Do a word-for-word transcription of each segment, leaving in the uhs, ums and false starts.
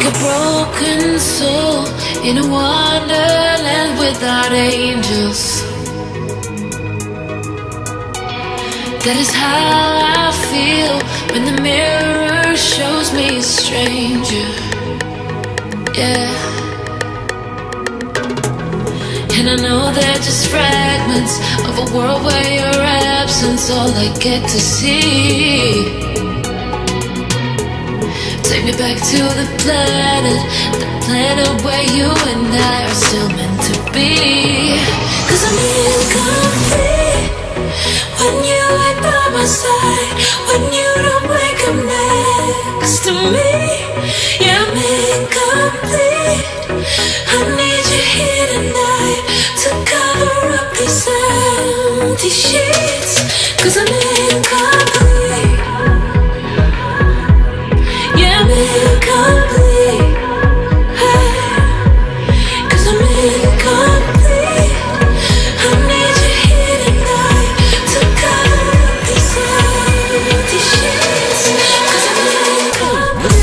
like a broken soul in a wonderland without angels. That is how I feel when the mirror shows me a stranger. Yeah. And I know they're just fragments of a world where your absence all I get to see. Take me back to the planet, the planet where you and I are still meant to be. 'Cause I'm incomplete when you ain't by my side, when you don't wake up next to me. Yeah, I'm incomplete. I need you here tonight to cover up these empty sheets. 'Cause I'm incomplete. Yeah, I'm incomplete. Hey. 'Cause I'm incomplete. I need you here tonight to cover up these empty sheets. 'Cause I'm incomplete.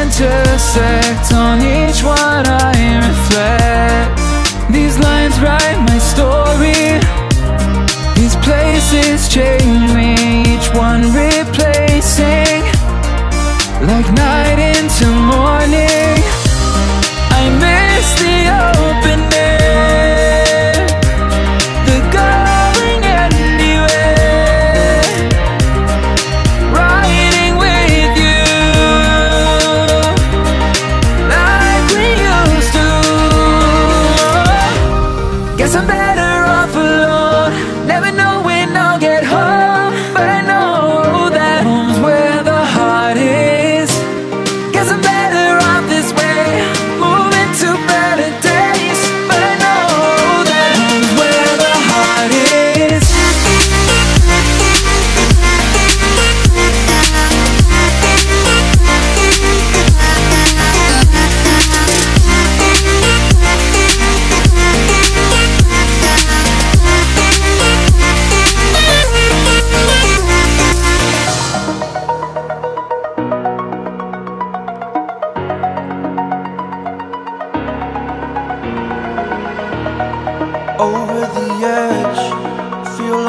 Intersect on each one, I reflect. These lines write my story. These places change me, each one replacing like night into morning. I miss the open air, the going anywhere, right? I'm better off alone. Never know when I'll get home, but I know that home's where the heart is.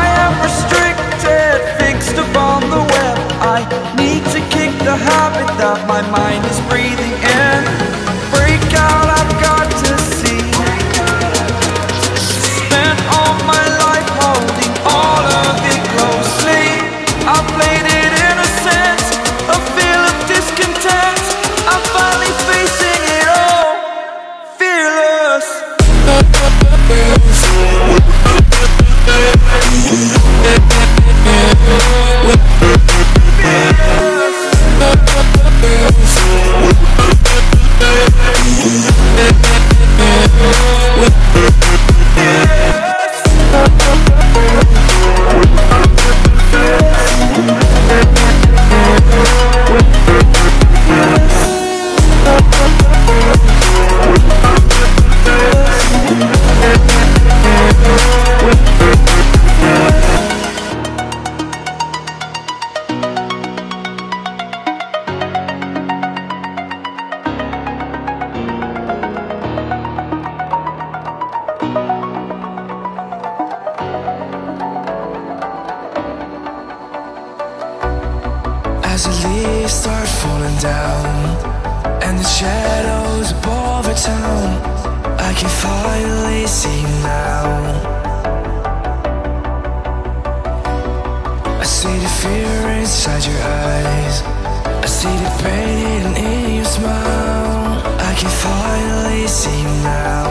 I am restricted, fixed upon the web. I need to kick the habit that my mind is breathing in. Break out, I've got to see. Spent all my life holding all of it closely. I played it innocent, a feel of discontent. I'm finally facing it all, fearless. As the leaves start falling down and the shadows above the town, I can finally see now. I see the fear inside your eyes, I see the pain in your smile. I can finally see now.